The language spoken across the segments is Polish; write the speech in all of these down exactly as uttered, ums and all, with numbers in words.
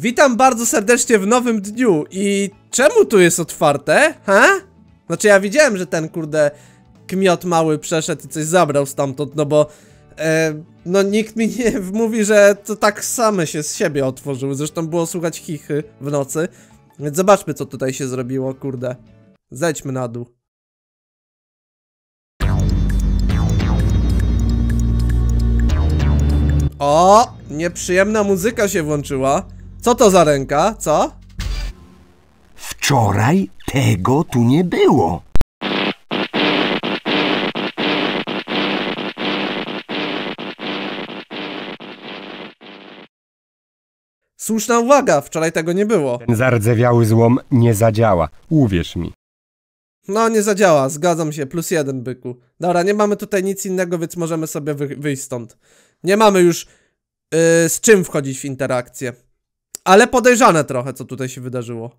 Witam bardzo serdecznie w nowym dniu. I czemu tu jest otwarte? Ha? Znaczy ja widziałem, że ten kurde kmiot mały przeszedł i coś zabrał stamtąd, no bo e, no nikt mi nie mówi, że to tak same się z siebie otworzyły. Zresztą było słuchać chichy w nocy. Więc zobaczmy, co tutaj się zrobiło, kurde. Zejdźmy na dół. O! Nieprzyjemna muzyka się włączyła. Co to za ręka? Co? Wczoraj tego tu nie było. Słuszna uwaga, wczoraj tego nie było. Ten zardzewiały złom nie zadziała, uwierz mi. No nie zadziała, zgadzam się, plus jeden byku. Dobra, nie mamy tutaj nic innego, więc możemy sobie wy wyjść stąd. Nie mamy już yy, z czym wchodzić w interakcję. Ale podejrzane trochę, co tutaj się wydarzyło.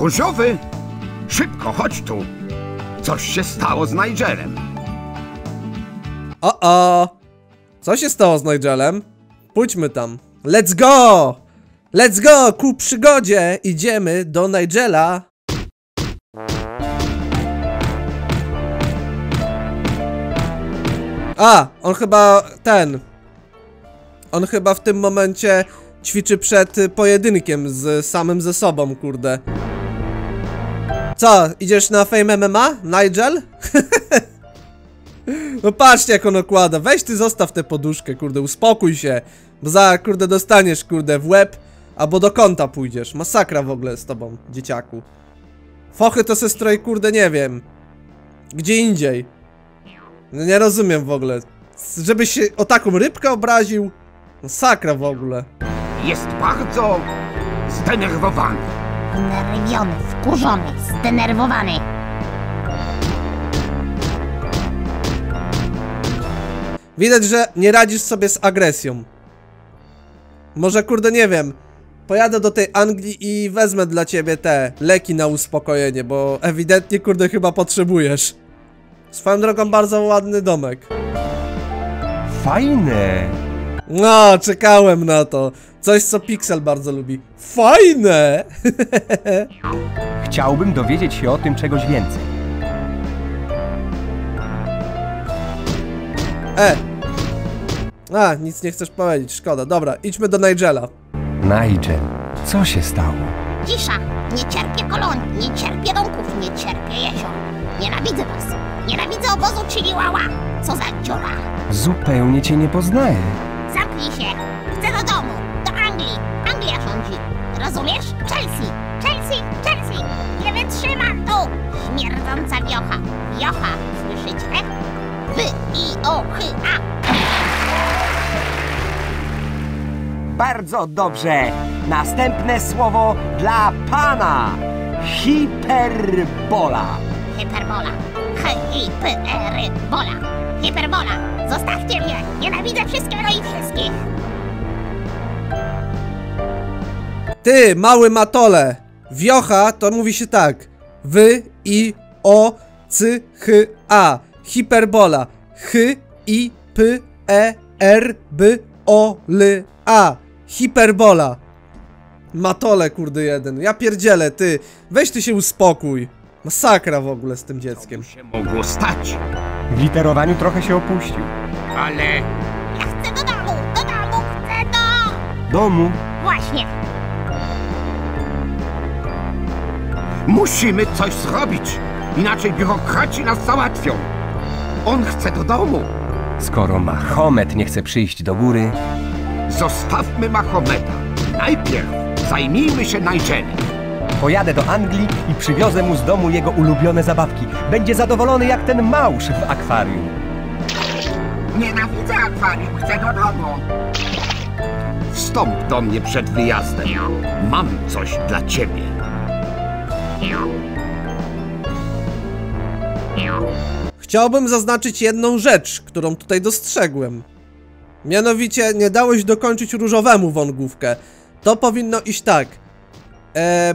Różowy, szybko chodź tu. Coś się stało z Nigelem. O, o. Co się stało z Nigelem? Pójdźmy tam. Let's go! Let's go! Ku przygodzie! Idziemy do Nigela. A! On chyba ten... On chyba w tym momencie ćwiczy przed pojedynkiem z samym ze sobą, kurde. Co? Idziesz na Fame M M A? Nigel? No patrzcie, jak on okłada. Weź ty zostaw tę poduszkę, kurde, uspokój się. Bo za, kurde, dostaniesz, kurde, w łeb. Albo do kąta pójdziesz. Masakra w ogóle z tobą, dzieciaku. Fochy to se stroj, kurde, nie wiem. Gdzie indziej. No nie rozumiem w ogóle. Żebyś się o taką rybkę obraził. Masakra w ogóle. Jest bardzo zdenerwowany. Zdenerwiony, wkurzony, zdenerwowany. Widać, że nie radzisz sobie z agresją. Może, kurde, nie wiem. Pojadę do tej Anglii i wezmę dla ciebie te leki na uspokojenie, bo ewidentnie, kurde, chyba potrzebujesz. Swoją drogą bardzo ładny domek. Fajne. No, czekałem na to. Coś, co Pixel bardzo lubi. Fajne. Chciałbym dowiedzieć się o tym czegoś więcej. E. A, nic nie chcesz powiedzieć, szkoda. Dobra, idźmy do Nigela. Nigel, co się stało? Cisza, nie cierpię kolonii, nie cierpię domków, nie cierpię jezior. Nienawidzę was, nienawidzę obozu Chiliwała. Co za dziura. Zupełnie cię nie poznaję. Zamknij się, chcę do domu, do Anglii. Anglia rządzi, rozumiesz? Chelsea, Chelsea, Chelsea. Nie wytrzymam tu. Śmierdząca wiocha, wiocha, słyszycie? W I O H A. Bardzo dobrze. Następne słowo dla pana. Hiperbola. Hiperbola. H I P R bola. Hiperbola. Zostawcie mnie. Nienawidzę wszystkiego i wszystkich. Ty, mały matole. Wiocha to mówi się tak. W I O C H A. Hiperbola. H I P E R B O L A. Hiperbola. Matole, kurde, jeden. Ja pierdzielę, ty. Weź ty się uspokój. Masakra w ogóle z tym dzieckiem. Się mogło stać. W literowaniu trochę się opuścił. Ale... Ja chcę do domu, do domu, chcę do... Domu? Właśnie. Musimy coś zrobić. Inaczej biurokraci nas załatwią. On chce do domu. Skoro Mahomet nie chce przyjść do góry... Zostawmy Mahometa. Najpierw zajmijmy się Nigelem. Pojadę do Anglii i przywiozę mu z domu jego ulubione zabawki. Będzie zadowolony jak ten małż w akwarium. Nienawidzę akwarium, chcę do domu. Wstąp do mnie przed wyjazdem. Mam coś dla ciebie. Chciałbym zaznaczyć jedną rzecz, którą tutaj dostrzegłem. Mianowicie nie dałeś dokończyć różowemu wągówkę. To powinno iść tak. Eee,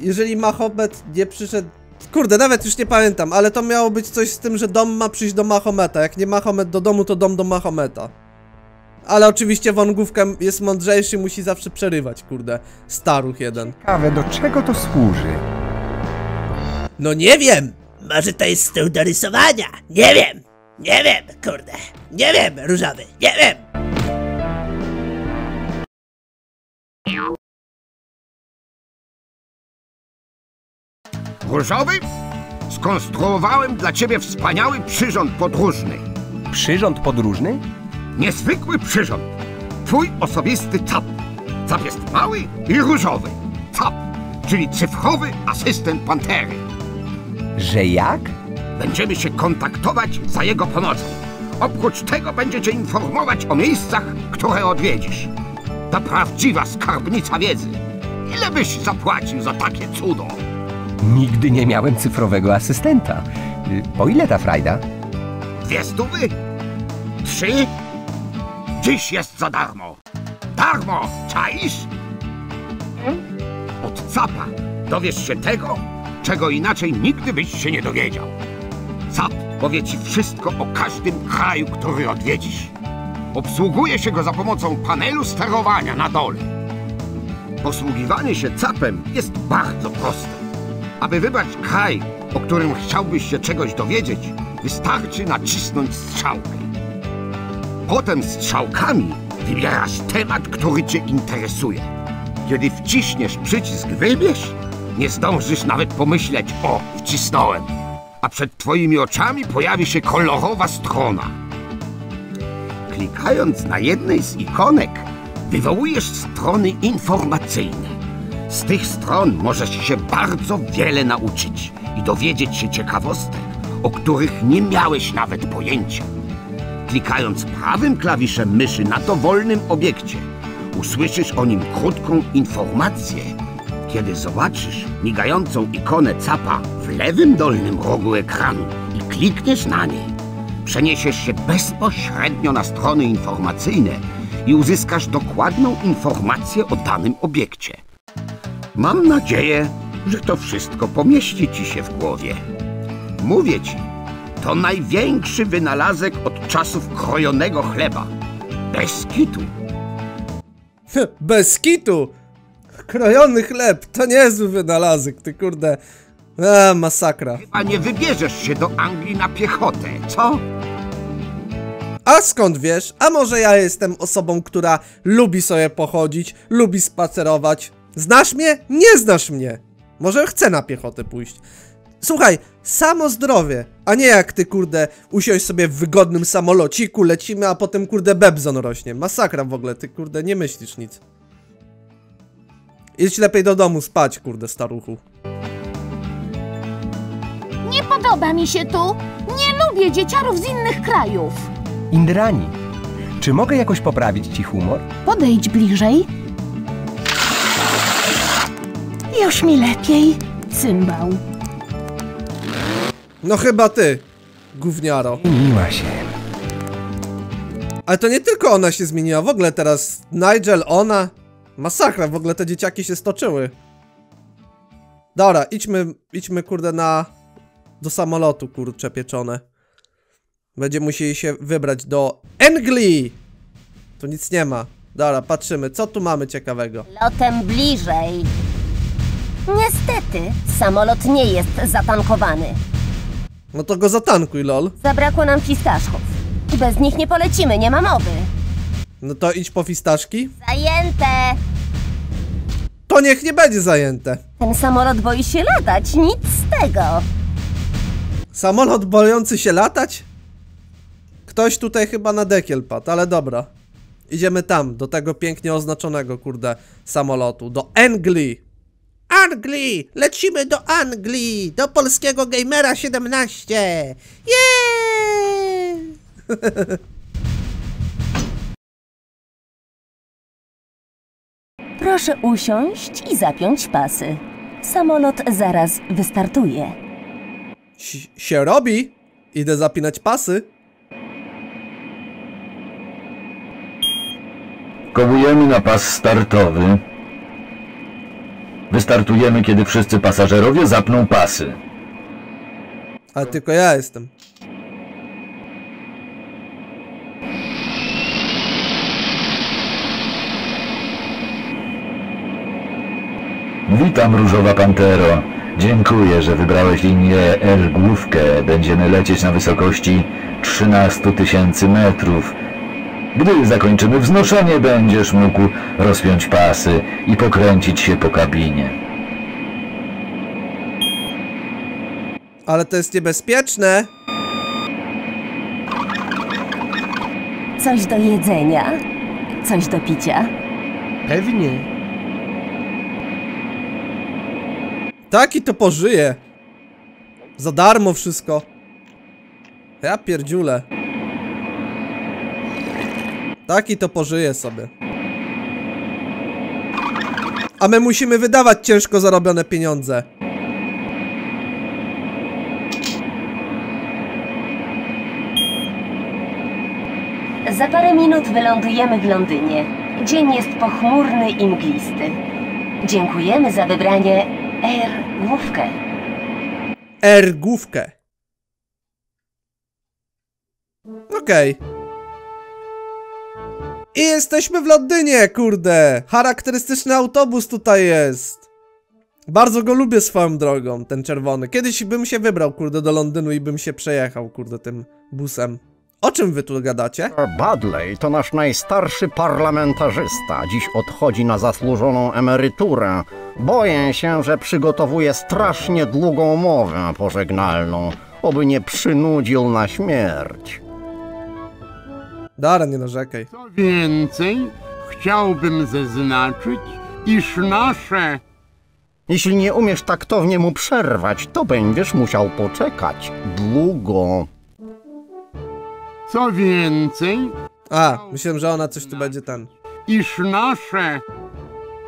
jeżeli Mahomet nie przyszedł... Kurde, nawet już nie pamiętam, ale to miało być coś z tym, że dom ma przyjść do Mahometa. Jak nie Mahomet do domu, to dom do Mahometa. Ale oczywiście wągówka jest mądrzejszy, musi zawsze przerywać, kurde. Staruch jeden. Ciekawe, do czego to służy? No nie wiem! Może to jest stół do rysowania? Nie wiem! Nie wiem, kurde! Nie wiem, różowy! Nie wiem! Różowy? Skonstruowałem dla ciebie wspaniały przyrząd podróżny. Przyrząd podróżny? Niezwykły przyrząd. Twój osobisty cap. Cap jest mały i różowy. Cap, czyli cyfrowy asystent Pantery. Że jak? Będziemy się kontaktować za jego pomocą. Oprócz tego będziecie informować o miejscach, które odwiedzisz. To prawdziwa skarbnica wiedzy. Ile byś zapłacił za takie cudo? Nigdy nie miałem cyfrowego asystenta. Po ile ta frajda? Dwie stówy? Trzy? Dziś jest za darmo. Darmo, czaisz? Od capa dowiesz się tego, czego inaczej nigdy byś się nie dowiedział. Cap powie ci wszystko o każdym kraju, który odwiedzisz. Obsługuje się go za pomocą panelu sterowania na dole. Posługiwanie się capem jest bardzo proste. Aby wybrać kraj, o którym chciałbyś się czegoś dowiedzieć, wystarczy nacisnąć strzałkę. Potem strzałkami wybierasz temat, który cię interesuje. Kiedy wciśniesz przycisk wybierz, nie zdążysz nawet pomyśleć, o, wcisnąłem, a przed twoimi oczami pojawi się kolorowa strona. Klikając na jednej z ikonek, wywołujesz strony informacyjne. Z tych stron możesz się bardzo wiele nauczyć i dowiedzieć się ciekawostek, o których nie miałeś nawet pojęcia. Klikając prawym klawiszem myszy na dowolnym obiekcie, usłyszysz o nim krótką informację. Kiedy zobaczysz migającą ikonę capa w lewym dolnym rogu ekranu i klikniesz na niej, przeniesiesz się bezpośrednio na strony informacyjne i uzyskasz dokładną informację o danym obiekcie. Mam nadzieję, że to wszystko pomieści ci się w głowie. Mówię ci, to największy wynalazek od czasów krojonego chleba. Bez kitu. Bez kitu? Krojony chleb, to niezły wynalazek, ty kurde. Eee, masakra. Chyba nie wybierzesz się do Anglii na piechotę, co? A skąd wiesz? A może ja jestem osobą, która lubi sobie pochodzić, lubi spacerować. Znasz mnie? Nie znasz mnie. Może chcę na piechotę pójść. Słuchaj, samo zdrowie, a nie jak ty, kurde, usiąść sobie w wygodnym samolociku, lecimy, a potem, kurde, bebzon rośnie. Masakra w ogóle, ty, kurde, nie myślisz nic. Idź lepiej do domu spać, kurde, staruchu. Nie podoba mi się tu. Nie lubię dzieciarów z innych krajów. Indrani, czy mogę jakoś poprawić ci humor? Podejdź bliżej. Już mi lepiej. Cymbał. No chyba ty, gówniaro. Zmieniła się. Ale to nie tylko ona się zmieniła, w ogóle teraz Nigel, ona... Masakra, w ogóle te dzieciaki się stoczyły. Dobra, idźmy, idźmy kurde na... do samolotu, kurcze pieczone. Będziemy musieli się wybrać do Anglii. Tu nic nie ma. Dobra, patrzymy, co tu mamy ciekawego. Lotem bliżej. Niestety, samolot nie jest zatankowany. No to go zatankuj, lol. Zabrakło nam fistaszków. Bez nich nie polecimy, nie ma mowy. No to idź po fistaszki. Zajęte. To niech nie będzie zajęte. Ten samolot boi się latać, nic z tego. Samolot bojący się latać? Ktoś tutaj chyba na dekiel padł, ale dobra. Idziemy tam, do tego pięknie oznaczonego, kurde, samolotu. Do Anglii. Anglii! Lecimy do Anglii! Do polskiego gamera siedemnaście! Jeeeeee! Proszę usiąść i zapiąć pasy. Samolot zaraz wystartuje. Si- się robi! Idę zapinać pasy. Kołujemy na pas startowy. Wystartujemy, kiedy wszyscy pasażerowie zapną pasy. A tylko ja jestem. Witam, różowa pantero. Dziękuję, że wybrałeś linię L główkę. Będziemy lecieć na wysokości trzynastu tysięcy metrów. Gdy zakończymy wznoszenie, będziesz mógł rozpiąć pasy i pokręcić się po kabinie. Ale to jest niebezpieczne. Coś do jedzenia? Coś do picia? Pewnie. Taki to pożyje. Za darmo wszystko. Ja pierdziule. Taki to pożyje sobie. A my musimy wydawać ciężko zarobione pieniądze. Za parę minut wylądujemy w Londynie. Dzień jest pochmurny i mglisty. Dziękujemy za wybranie R główkę. R główkę. Okej. Okay. I jesteśmy w Londynie, kurde! Charakterystyczny autobus tutaj jest. Bardzo go lubię swoją drogą, ten czerwony. Kiedyś bym się wybrał, kurde, do Londynu i bym się przejechał, kurde, tym busem. O czym wy tu gadacie? Badley to nasz najstarszy parlamentarzysta. Dziś odchodzi na zasłużoną emeryturę. Boję się, że przygotowuje strasznie długą mowę pożegnalną. Oby nie przynudził na śmierć. Dara, nie narzekaj. Co więcej, chciałbym zaznaczyć, iż nasze... Jeśli nie umiesz taktownie mu przerwać, to będziesz musiał poczekać długo. Co więcej... A, myślałem, że ona coś tu będzie ten... Iż nasze...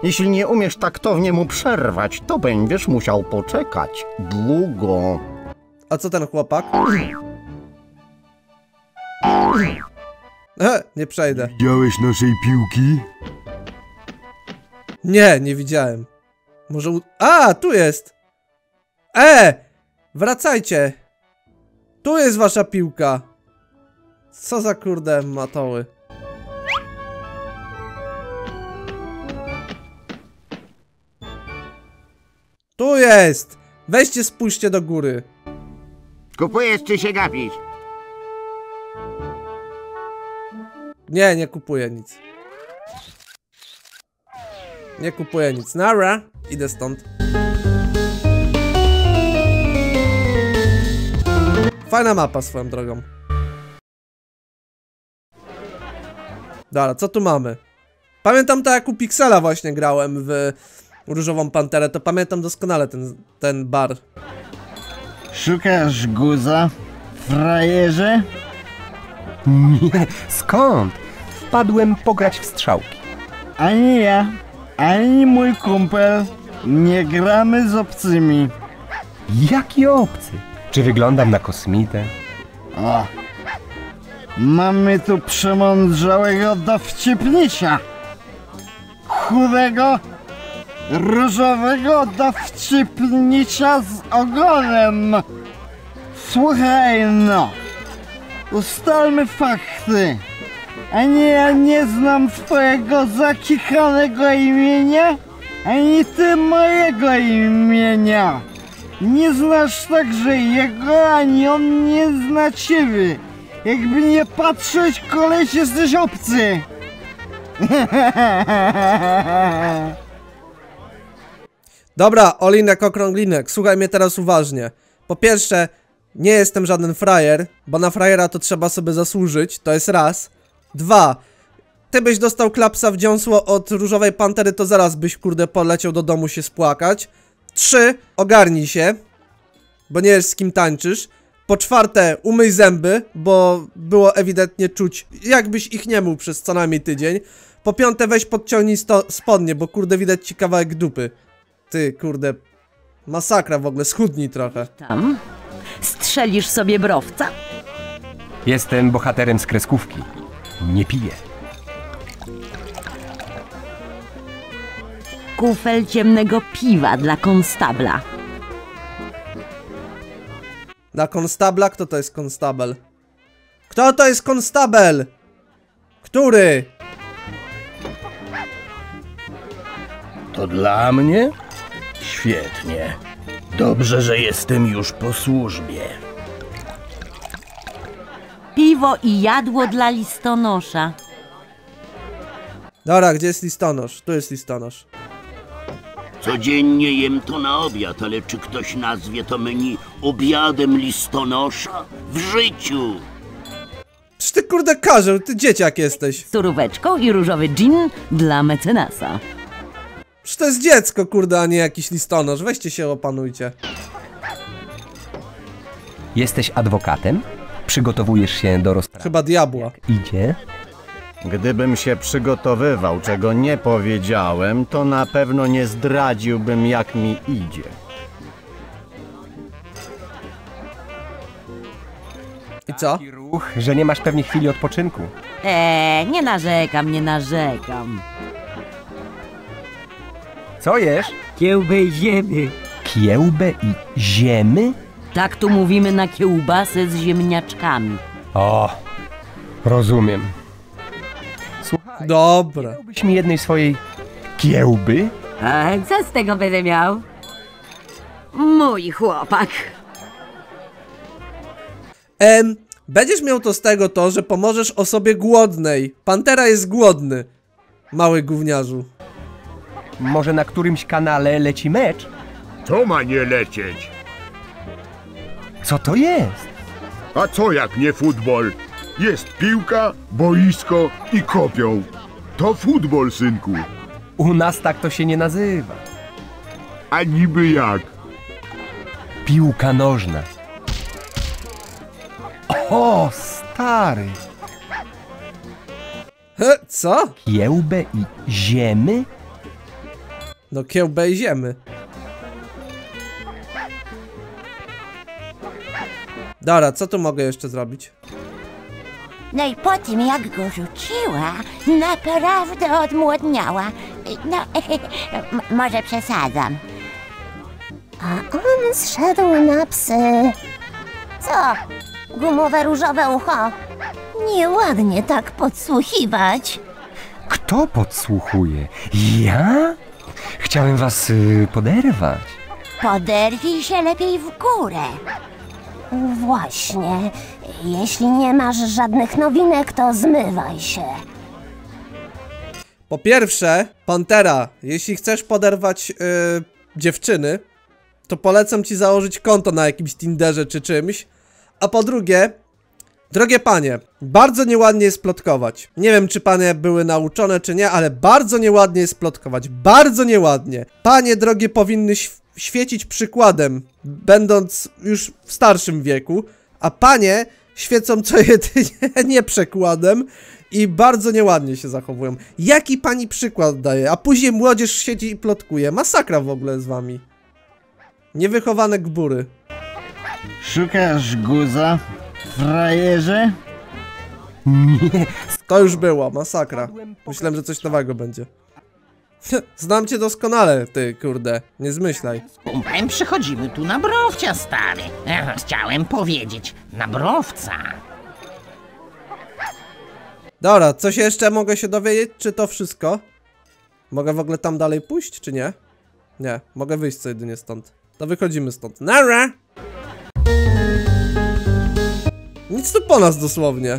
Jeśli nie umiesz taktownie mu przerwać, to będziesz musiał poczekać długo. A co ten chłopak? E, nie przejdę. Widziałeś naszej piłki? Nie, nie widziałem. Może u... A, tu jest! E! Wracajcie! Tu jest wasza piłka! Co za kurde matoły. Tu jest! Weźcie, spójrzcie do góry. Kupujesz czy się gapisz? Nie, nie kupuję nic. Nie kupuję nic. Nara, idę stąd. Fajna mapa swoją drogą. Dobra, co tu mamy? Pamiętam tak jak u Pixela właśnie grałem w Różową Panterę, to pamiętam doskonale ten, ten bar. Szukasz guza, frajerze? Nie, skąd? Wpadłem pograć w strzałki. Ani ja, ani mój kumpel nie gramy z obcymi. Jaki obcy? Czy wyglądam na kosmitę? O, mamy tu przemądrzałego dowcipnisia. Chudego, różowego dowcipnisia z ogonem. Słuchaj no. Ustalmy fakty. Ani ja nie znam twojego zakichanego imienia, ani ty mojego imienia. Nie znasz także jego, ani on nie zna ciebie. Jakby nie patrzeć, koleś, jesteś obcy. Dobra, Olinek Okrąglinek, słuchaj mnie teraz uważnie. Po pierwsze, nie jestem żaden frajer, bo na frajera to trzeba sobie zasłużyć, to jest raz. Dwa, ty byś dostał klapsa w dziąsło od Różowej Pantery, to zaraz byś, kurde, poleciał do domu się spłakać. Trzy, ogarnij się, bo nie wiesz z kim tańczysz. Po czwarte, umyj zęby, bo było ewidentnie czuć, jakbyś ich nie mył przez co najmniej tydzień. Po piąte, weź podciągnij sto spodnie, bo kurde widać ci kawałek dupy. Ty, kurde, masakra w ogóle, schudnij trochę. Tam? Strzelisz sobie browca? Jestem bohaterem z kreskówki. Nie piję. Kufel ciemnego piwa dla konstabla. Dla konstabla? Kto to jest konstabel? Kto to jest konstabel? Który? To dla mnie? Świetnie. Dobrze, że jestem już po służbie. Piwo i jadło dla listonosza. Dobra, gdzie jest listonosz? Tu jest listonosz. Codziennie jem to na obiad, ale czy ktoś nazwie to menu obiadem listonosza? W życiu! Czy ty kurde karzeł, ty dzieciak jesteś. Z suróweczką i różowy dżin dla mecenasa. Przecież to jest dziecko, kurde, a nie jakiś listonosz. Weźcie się, opanujcie. Jesteś adwokatem? Przygotowujesz się do rozprawy. Chyba diabła. Idzie. Gdybym się przygotowywał, czego nie powiedziałem, to na pewno nie zdradziłbym, jak mi idzie. I co? Ruch, że nie masz pewnie chwili odpoczynku. Eee, nie narzekam, nie narzekam. Co jesz? Kiełbę i ziemy. Kiełbę i ziemy? Tak tu mówimy na kiełbasę z ziemniaczkami. O, rozumiem. Słuchaj, dobra. Nie dałbyś mi jednej swojej kiełby? A co z tego będę miał? Mój chłopak. Em, będziesz miał to z tego to, że pomożesz osobie głodnej. Pantera jest głodny. Mały gówniarzu. Może na którymś kanale leci mecz? Co ma nie lecieć? Co to jest? A co jak nie futbol? Jest piłka, boisko i kopią. To futbol, synku. U nas tak to się nie nazywa. A niby jak? Piłka nożna. O, stary. He, co? Kiełbę i ziemy? No kiełbę i ziemy. Dobra, co tu mogę jeszcze zrobić? No i po tym jak go rzuciła, naprawdę odmłodniała. No, może przesadzam. A on zszedł na psy. Co? Gumowe różowe ucho. Nieładnie tak podsłuchiwać. Kto podsłuchuje? Ja? Chciałem was y, poderwać. Poderwij się lepiej w górę. Właśnie. Jeśli nie masz żadnych nowinek, to zmywaj się. Po pierwsze, Pantera, jeśli chcesz poderwać y, dziewczyny, to polecam ci założyć konto na jakimś Tinderze czy czymś. A po drugie, drogie panie, bardzo nieładnie jest plotkować. Nie wiem, czy panie były nauczone, czy nie, ale bardzo nieładnie jest plotkować. Bardzo nieładnie. Panie drogie powinny świecić przykładem, będąc już w starszym wieku, a panie świecą co jedynie nie przekładem i bardzo nieładnie się zachowują. Jaki pani przykład daje? A później młodzież siedzi i plotkuje. Masakra w ogóle z wami. Niewychowane gbury. Szukasz guza? Frajerze? Nie. To już było, masakra. Myślałem, że coś nowego będzie. Znam cię doskonale, ty kurde. Nie zmyślaj. Z kumplem przychodzimy tu na browca, stary. Chciałem powiedzieć, na browca. Dobra, coś jeszcze mogę się dowiedzieć? Czy to wszystko? Mogę w ogóle tam dalej pójść, czy nie? Nie, mogę wyjść co jedynie stąd. To wychodzimy stąd. Nara! Nic tu po nas dosłownie.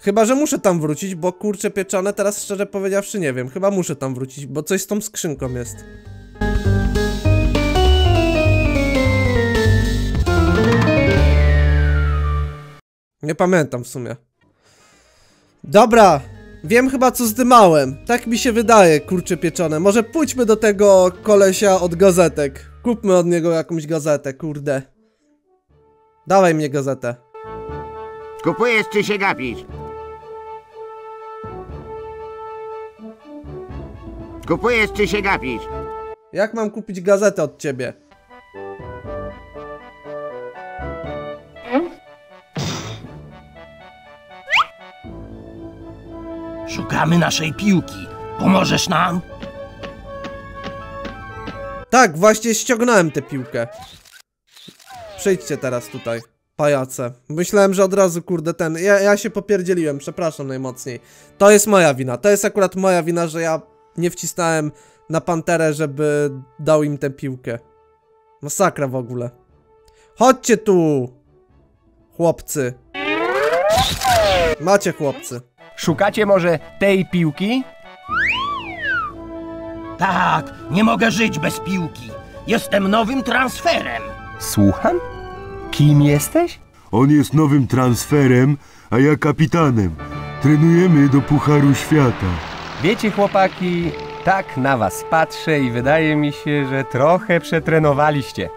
Chyba, że muszę tam wrócić, bo kurczę pieczone, teraz szczerze powiedziawszy nie wiem. Chyba muszę tam wrócić, bo coś z tą skrzynką jest. Nie pamiętam w sumie. Dobra, wiem chyba co zdymałem. Tak mi się wydaje, kurczę pieczone. Może pójdźmy do tego kolesia od gazetek. Kupmy od niego jakąś gazetę, kurde. Dawaj mnie gazetę. Kupujesz czy się gapisz? Kupujesz czy się gapisz? Jak mam kupić gazetę od ciebie? Szukamy naszej piłki. Pomożesz nam? Tak, właśnie ściągnąłem tę piłkę. Przejdźcie teraz tutaj, pajace. Myślałem, że od razu, kurde, ten... Ja, ja się popierdzieliłem, przepraszam najmocniej. To jest moja wina, to jest akurat moja wina, że ja nie wcisnąłem na Panterę, żeby dał im tę piłkę. Masakra w ogóle. Chodźcie tu, chłopcy. Macie, chłopcy. Szukacie może tej piłki? Tak, nie mogę żyć bez piłki. Jestem nowym transferem. Słucham? Kim jesteś? On jest nowym transferem, a ja kapitanem. Trenujemy do Pucharu Świata. Wiecie, chłopaki, tak na was patrzę i wydaje mi się, że trochę przetrenowaliście.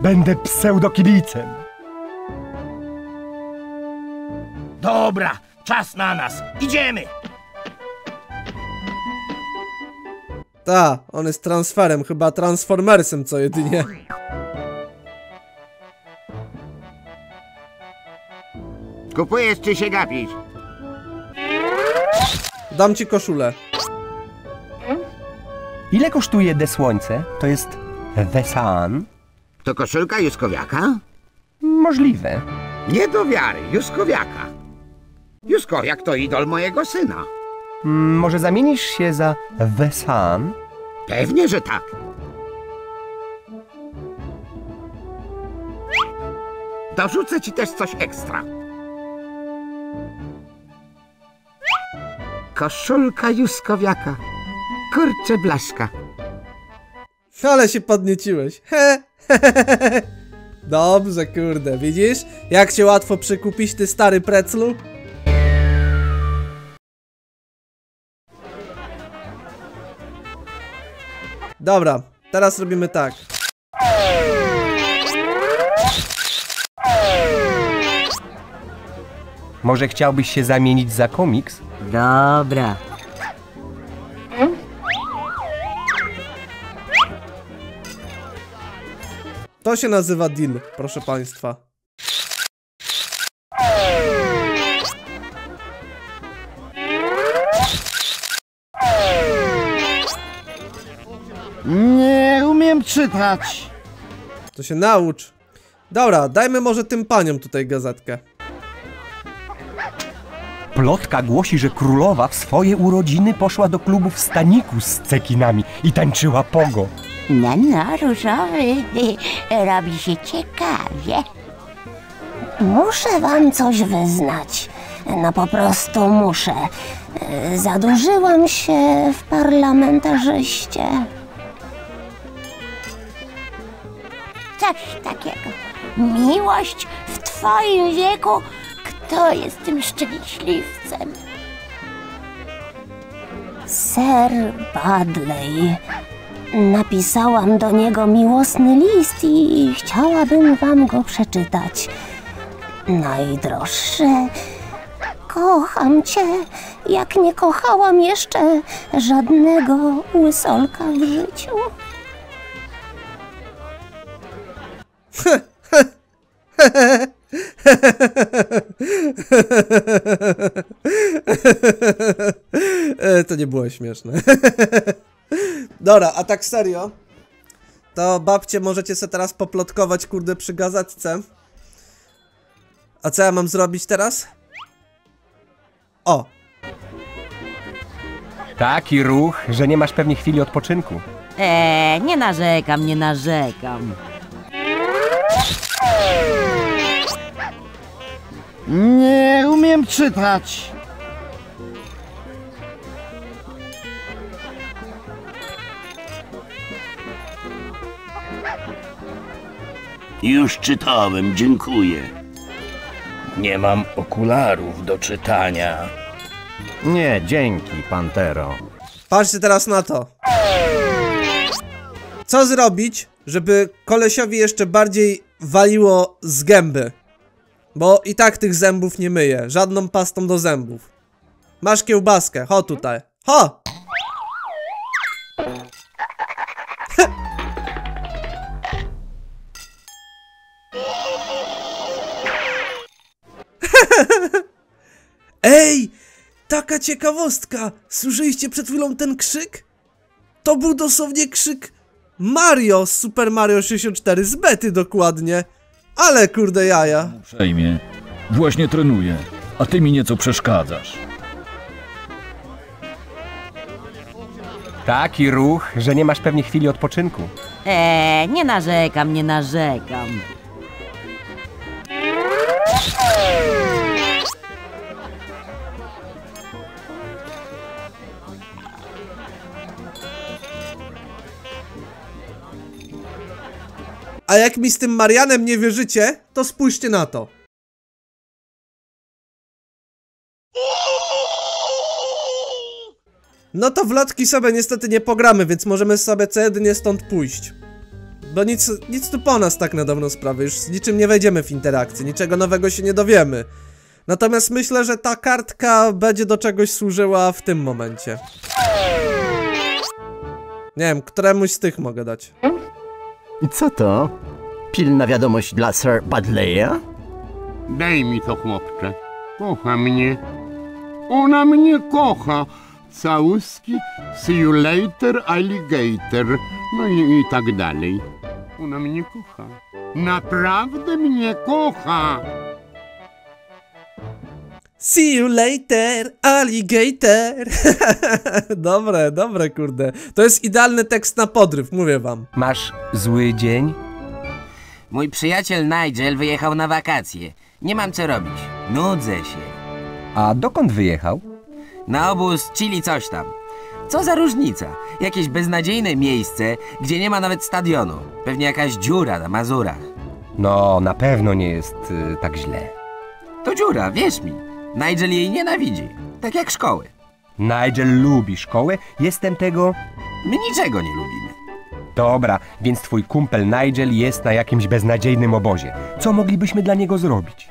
Będę pseudokibicem. Dobra, czas na nas. Idziemy! Ta, on jest transferem, chyba transformersem co jedynie. Kupujesz czy się gapić? Dam ci koszulę. Ile kosztuje de słońce? To jest the sun. To koszulka Juskowiaka? Możliwe. Nie do wiary, Juskowiaka. Juskowiak to idol mojego syna. Mm, może zamienisz się za Wesan? Pewnie, że tak. Dorzucę ci też coś ekstra. Koszulka Juskowiaka. Kurczę blaszka. Ale się podnieciłeś. He. Dobrze, kurde, widzisz? Jak się łatwo przykupić, ty stary preclu? Dobra, teraz robimy tak. Może chciałbyś się zamienić za komiks? Dobra. To się nazywa deal, proszę państwa. Nie umiem czytać. To się naucz. Dobra, dajmy może tym paniom tutaj gazetkę. Plotka głosi, że królowa w swoje urodziny poszła do klubu w staniku z cekinami i tańczyła pogo. No, no, różowy, robi się ciekawie. Muszę wam coś wyznać. No po prostu muszę. Zadłużyłam się w parlamentarzyście. Coś takiego. Miłość w twoim wieku? Kto jest tym szczęśliwcem? Sir Badley. Napisałam do niego miłosny list i chciałabym wam go przeczytać. Najdroższy, kocham cię, jak nie kochałam jeszcze żadnego łysolka w życiu. To nie było śmieszne. Dobra, a tak serio, to babcie możecie se teraz poplotkować, kurde, przy gazetce. A co ja mam zrobić teraz? O! Taki ruch, że nie masz pewnie chwili odpoczynku. Eee, nie narzekam, nie narzekam. Nie umiem czytać. Już czytałem, dziękuję. Nie mam okularów do czytania. Nie, dzięki, Pantero. Patrzcie teraz na to. Co zrobić, żeby kolesiowi jeszcze bardziej waliło z gęby? Bo i tak tych zębów nie myję, żadną pastą do zębów. Masz kiełbaskę, ho tutaj. Ho! Taka Taka ciekawostka! Słyszeliście przed chwilą ten krzyk? To był dosłownie krzyk Mario z Super Mario sześćdziesiąt cztery, z bety dokładnie. Ale kurde jaja. Uprzejmie. Właśnie trenuję, a ty mi nieco przeszkadzasz. Taki ruch, że nie masz pewnie chwili odpoczynku. Eee, nie narzekam, nie narzekam. A jak mi z tym Marianem nie wierzycie, to spójrzcie na to. No to w lotki sobie niestety nie pogramy, więc możemy sobie co jedynie stąd pójść. Bo nic, nic tu po nas tak na dobrą sprawę, już z niczym nie wejdziemy w interakcję, niczego nowego się nie dowiemy. Natomiast myślę, że ta kartka będzie do czegoś służyła w tym momencie. Nie wiem, któremuś z tych mogę dać. I co to? Pilna wiadomość dla Sir Badleya? Daj mi to, chłopcze. Kocha mnie. Ona mnie kocha. Całuski, see you later, alligator. No i, i tak dalej. Ona mnie kocha. Naprawdę mnie kocha. See you later, alligator. Dobre, dobre, kurde. To jest idealny tekst na podryw, mówię wam. Masz zły dzień? Mój przyjaciel Nigel wyjechał na wakacje. Nie mam co robić. Nudzę się. A dokąd wyjechał? Na obóz chili coś tam. Co za różnica? Jakieś beznadziejne miejsce, gdzie nie ma nawet stadionu. Pewnie jakaś dziura na Mazurach. No, na pewno nie jest y, tak źle. To dziura, wierz mi. Nigel jej nienawidzi. Tak jak szkoły. Nigel lubi szkołę. Jestem tego... My niczego nie lubimy. Dobra, więc twój kumpel Nigel jest na jakimś beznadziejnym obozie. Co moglibyśmy dla niego zrobić?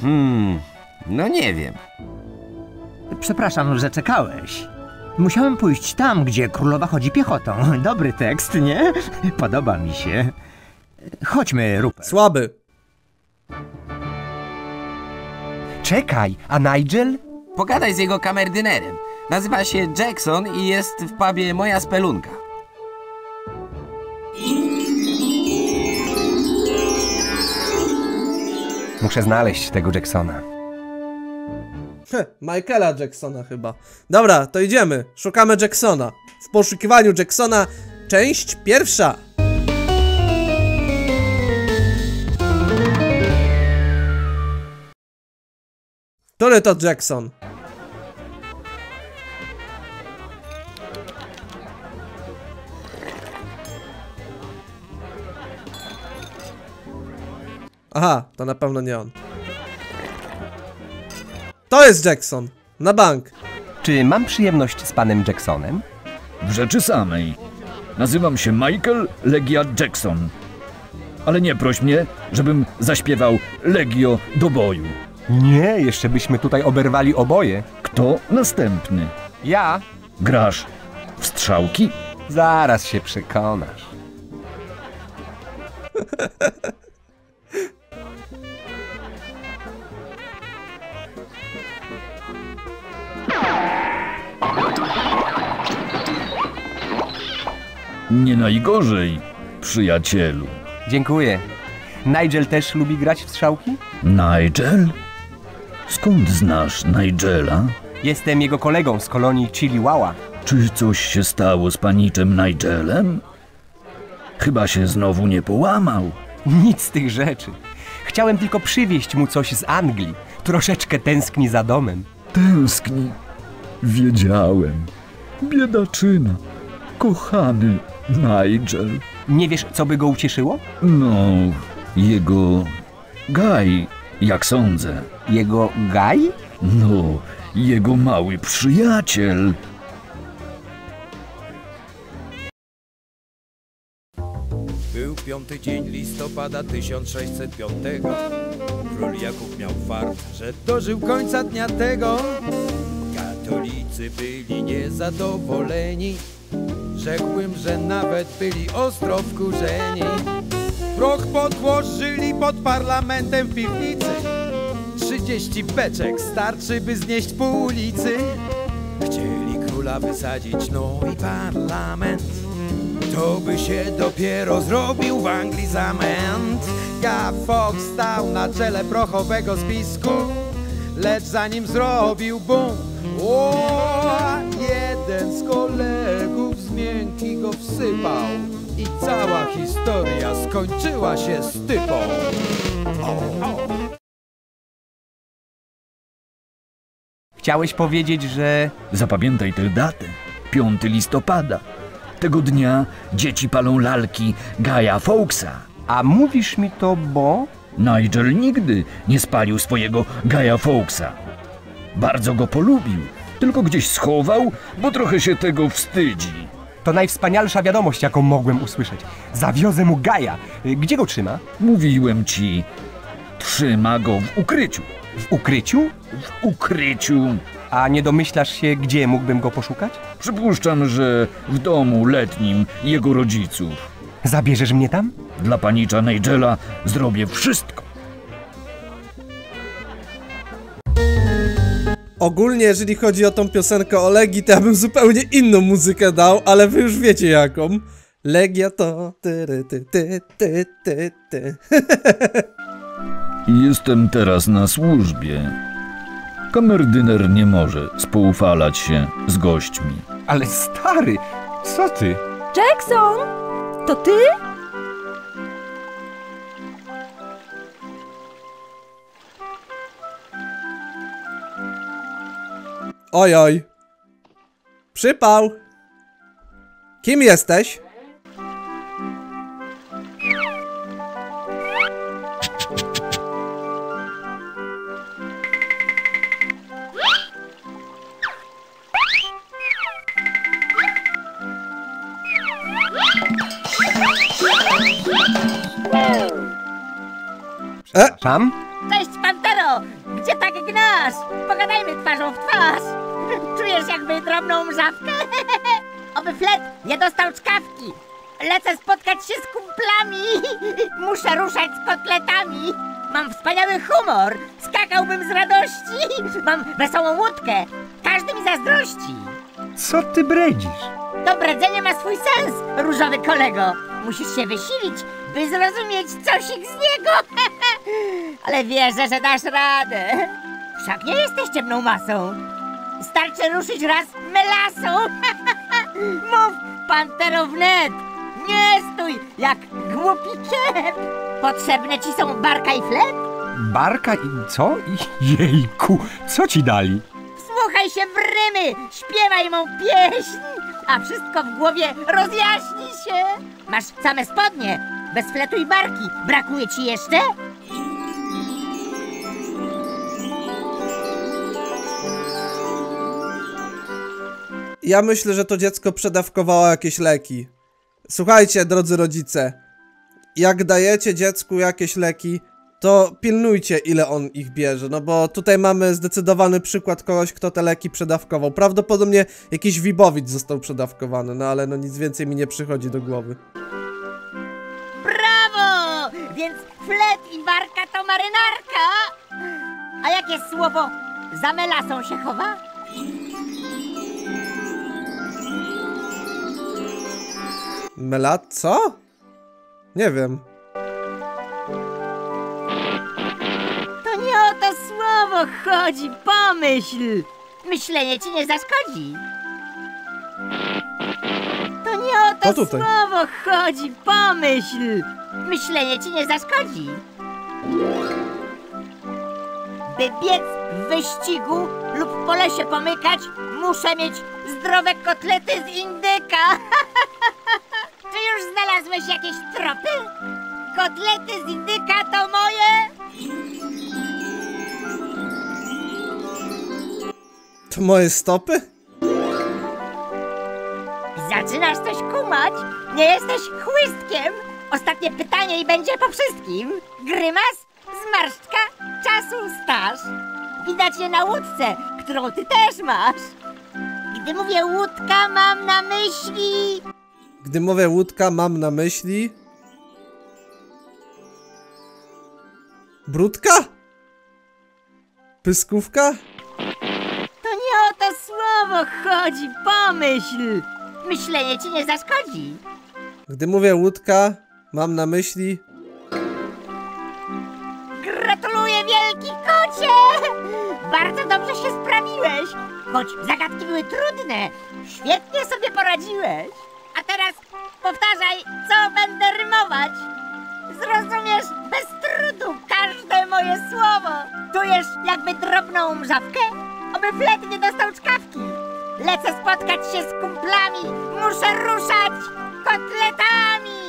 Hmm... No nie wiem. Przepraszam, że czekałeś. Musiałem pójść tam, gdzie królowa chodzi piechotą. Dobry tekst, nie? Podoba mi się. Chodźmy, Rupert. Słaby. Czekaj, a Nigel? Pogadaj z jego kamerdynerem. Nazywa się Jackson i jest w pubie Moja Spelunka. Muszę znaleźć tego Jacksona. Heh, Michaela Jacksona chyba. Dobra, to idziemy. Szukamy Jacksona. W poszukiwaniu Jacksona, część pierwsza. Który to Jackson? Aha, to na pewno nie on. To jest Jackson. Na bank. Czy mam przyjemność z panem Jacksonem? W rzeczy samej. Nazywam się Michael Legia Jackson. Ale nie proś mnie, żebym zaśpiewał Legio do boju. Nie, jeszcze byśmy tutaj oberwali oboje. Kto następny? Ja. Grasz w strzałki? Zaraz się przekonasz. Nie najgorzej, przyjacielu. Dziękuję. Nigel też lubi grać w strzałki? Nigel? Skąd znasz Nigela? Jestem jego kolegą z kolonii Chiliwała. Czy coś się stało z paniczem Nigelem? Chyba się znowu nie połamał. Nic z tych rzeczy. Chciałem tylko przywieźć mu coś z Anglii. Troszeczkę tęskni za domem. Tęskni? Wiedziałem. Biedaczyna. Kochany Nigel. Nie wiesz, co by go ucieszyło? No, jego gaj, jak sądzę. Jego gaj? No, jego mały przyjaciel. Był piąty dzień listopada tysiąc sześćset piątego. Król Jakub miał fart, że dożył końca dnia tego. Katolicy byli niezadowoleni. Rzekłbym, że nawet byli ostro wkurzeni. Proch podłożyli pod parlamentem w piwnicy. Trzydzieści beczek starczy, by znieść pół ulicy. Chcieli króla wysadzić, no i parlament. To by się dopiero zrobił w Anglii zamęt. Ja Fox stał na czele prochowego spisku, lecz zanim zrobił bum, o, jeden z kolegów z miękki go wsypał i cała historia skończyła się stypą. Chciałeś powiedzieć, że... Zapamiętaj tę datę, piątego listopada. Tego dnia dzieci palą lalki Gaja Fawkesa. A mówisz mi to, bo... Nigel nigdy nie spalił swojego Gaja Fawkesa. Bardzo go polubił, tylko gdzieś schował, bo trochę się tego wstydzi. To najwspanialsza wiadomość, jaką mogłem usłyszeć. Zawiozę mu Gaja. Gdzie go trzyma? Mówiłem ci, trzyma go w ukryciu. W ukryciu? W ukryciu. A nie domyślasz się, gdzie mógłbym go poszukać? Przypuszczam, że w domu letnim jego rodziców. Zabierzesz mnie tam? Dla panicza Nigela zrobię wszystko. Ogólnie, jeżeli chodzi o tą piosenkę o Legii, to ja bym zupełnie inną muzykę dał, ale wy już wiecie jaką. Legia to... Ty, ty, ty, ty, ty, ty. Jestem teraz na służbie. Kamerdyner nie może spoufalać się z gośćmi. Ale stary, co ty? Jackson, to ty? Ojoj. Przypał. Kim jesteś? Przepraszam? Cześć, Pantero! Gdzie tak gnasz? Pogadajmy twarzą w twarz! Czujesz jakby drobną mrzawkę? Oby flet nie dostał czkawki! Lecę spotkać się z kumplami! Muszę ruszać z kotletami! Mam wspaniały humor! Skakałbym z radości! Mam wesołą łódkę! Każdy mi zazdrości! Co ty bredzisz? To bredzenie ma swój sens, różowy kolego! Musisz się wysilić, by zrozumieć cosik z niego! Ale wierzę, że dasz radę. Wszak nie jesteś ciemną masą. Starczy ruszyć raz melasą. Mów, Pantero, wnet. Nie stój jak głupi ciep. Potrzebne ci są barka i chleb? Barka i co? Jejku, co ci dali? Wsłuchaj się w rymy, śpiewaj mą pieśń, a wszystko w głowie rozjaśni się. Masz same spodnie, bez fletu i barki. Brakuje ci jeszcze? Ja myślę, że to dziecko przedawkowało jakieś leki. Słuchajcie, drodzy rodzice, jak dajecie dziecku jakieś leki, to pilnujcie, ile on ich bierze. No bo tutaj mamy zdecydowany przykład kogoś, kto te leki przedawkował. Prawdopodobnie jakiś Wibowicz został przedawkowany. No ale no nic więcej mi nie przychodzi do głowy. Brawo! Więc flet i barka to marynarka. A jakie słowo za melasą się chowa? Mela... co? Nie wiem. To nie o to słowo chodzi, pomyśl! Myślenie ci nie zaszkodzi. To nie o to, to słowo chodzi, pomyśl! Myślenie ci nie zaszkodzi. By biec w wyścigu lub po lesie pomykać, muszę mieć zdrowe kotlety z indyka. Czy już znalazłeś jakieś tropy? Kotlety z indyka to moje? To moje stopy? Zaczynasz coś kumać? Nie jesteś chłystkiem? Ostatnie pytanie i będzie po wszystkim. Grymas, zmarszczka, czasu staż. Widać je na łódce, którą ty też masz. Gdy mówię łódka, mam na myśli... Gdy mówię łódka, mam na myśli... Brudka? Pyskówka? To nie o to słowo chodzi, pomyśl! Myślenie ci nie zaszkodzi. Gdy mówię łódka, mam na myśli... Gratuluję, wielki kocie! Bardzo dobrze się sprawiłeś, choć zagadki były trudne. Świetnie sobie poradziłeś. A teraz powtarzaj, co będę rymować. Zrozumiesz bez trudu każde moje słowo. Czujesz jakby drobną mrzawkę, oby flet nie dostał czkawki. Lecę spotkać się z kumplami, muszę ruszać kotletami.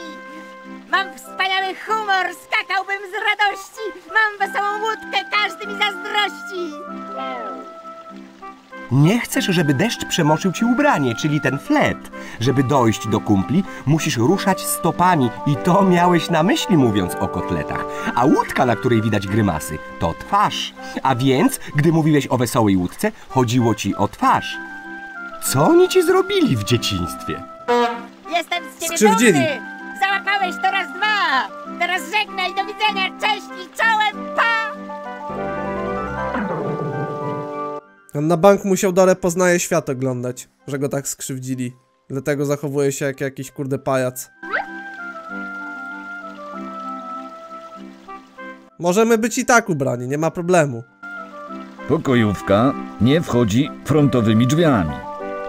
Mam wspaniały humor, skakałbym z radości. Mam wesołą łódkę, każdy mi zazdrości. Nie chcesz, żeby deszcz przemoczył ci ubranie, czyli ten flet. Żeby dojść do kumpli, musisz ruszać stopami i to miałeś na myśli, mówiąc o kotletach. A łódka, na której widać grymasy, to twarz. A więc, gdy mówiłeś o wesołej łódce, chodziło ci o twarz. Co oni ci zrobili w dzieciństwie? Jestem z ciebie skrzywdzili. Załapałeś to raz dwa! Teraz żegnaj, do widzenia, cześć i czołem, pa! On na bank musiał Dole Poznaje Świat oglądać, że go tak skrzywdzili. Dlatego zachowuje się jak jakiś kurde pajac. Możemy być i tak ubrani, nie ma problemu. Pokojówka nie wchodzi frontowymi drzwiami.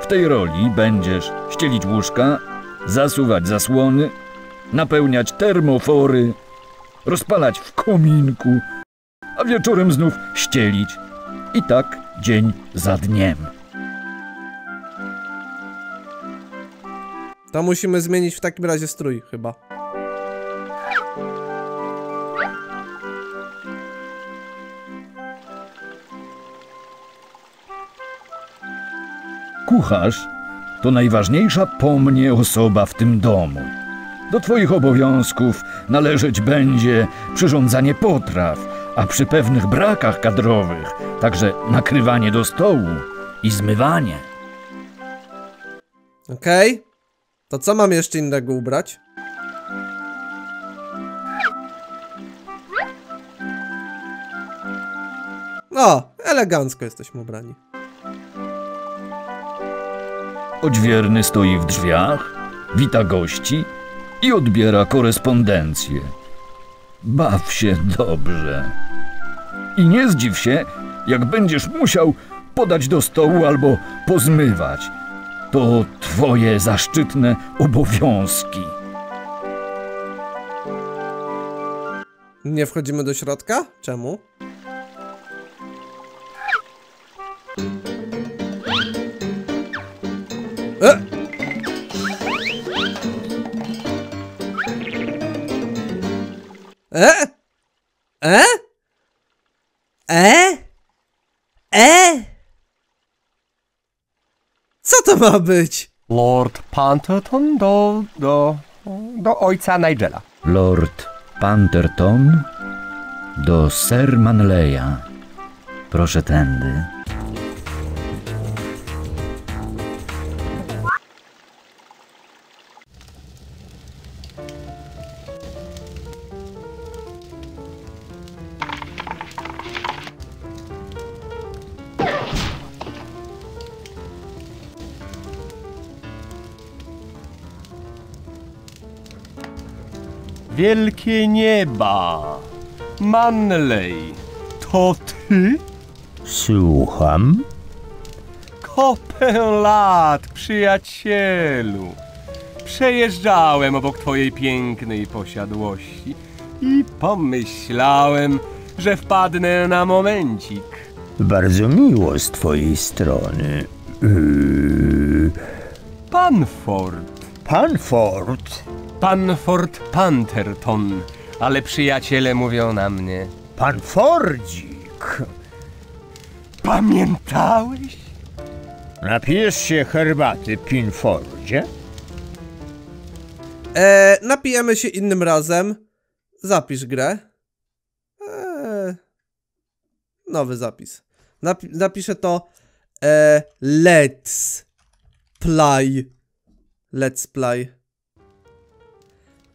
W tej roli będziesz ścielić łóżka, zasuwać zasłony, napełniać termofory, rozpalać w kominku, a wieczorem znów ścielić. I tak dzień za dniem. To musimy zmienić w takim razie strój chyba. Kucharz to najważniejsza po mnie osoba w tym domu. Do twoich obowiązków należeć będzie przyrządzanie potraw, a przy pewnych brakach kadrowych także nakrywanie do stołu i zmywanie. Okej. Okay. To co mam jeszcze innego ubrać? No, elegancko jesteśmy ubrani. Odźwierny stoi w drzwiach, wita gości i odbiera korespondencję. Baw się dobrze. I nie zdziw się, jak będziesz musiał podać do stołu albo pozmywać. To twoje zaszczytne obowiązki. Nie wchodzimy do środka? Czemu? E! E? E? E? E? Co to ma być? Lord Panterton do... do... do ojca Nigela. Lord Panterton do Sir Manleya. Proszę tędy. Wielkie nieba! Manley, to ty? Słucham? Kopę lat, przyjacielu! Przejeżdżałem obok twojej pięknej posiadłości i pomyślałem, że wpadnę na momencik. Bardzo miło z twojej strony. Yy... Panford. Panford? Panford Panterton, ale przyjaciele mówią na mnie Panfordzik. Pamiętałeś? Napijesz się herbaty, Pinfordzie? Eee, napijemy się innym razem. Zapisz grę. Eee, nowy zapis. Napi napiszę to eee, Let's Play. Let's Play.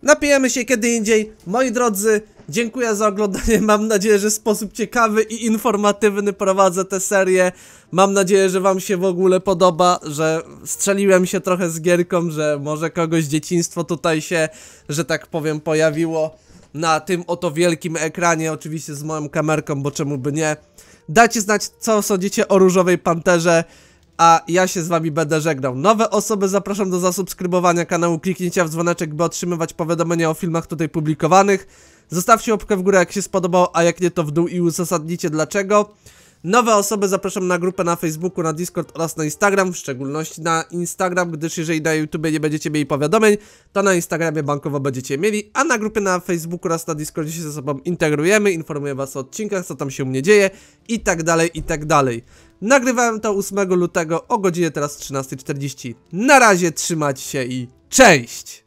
Napijemy się kiedy indziej, moi drodzy, Dziękuję za oglądanie, mam nadzieję, że w sposób ciekawy i informatywny prowadzę tę serię. Mam nadzieję, że wam się w ogóle podoba, że strzeliłem się trochę z gierką, że może kogoś dzieciństwo tutaj się, że tak powiem, pojawiło na tym oto wielkim ekranie, oczywiście z moją kamerką, bo czemu by nie. Dajcie znać, co sądzicie o Różowej Panterze, a ja się z wami będę żegnał. Nowe osoby zapraszam do zasubskrybowania kanału, kliknięcia w dzwoneczek, by otrzymywać powiadomienia o filmach tutaj publikowanych. Zostawcie łapkę w górę, jak się spodobało, a jak nie, to w dół i uzasadnijcie dlaczego. Nowe osoby zapraszam na grupę na Facebooku, na Discord oraz na Instagram, w szczególności na Instagram, gdyż jeżeli na YouTube nie będziecie mieli powiadomień, to na Instagramie bankowo będziecie mieli, a na grupie na Facebooku oraz na Discordzie się ze sobą integrujemy, informuję was o odcinkach, co tam się u mnie dzieje i tak dalej, i tak dalej. Nagrywałem to ósmego lutego o godzinie teraz trzynastej czterdzieści. Na razie, trzymać się i cześć!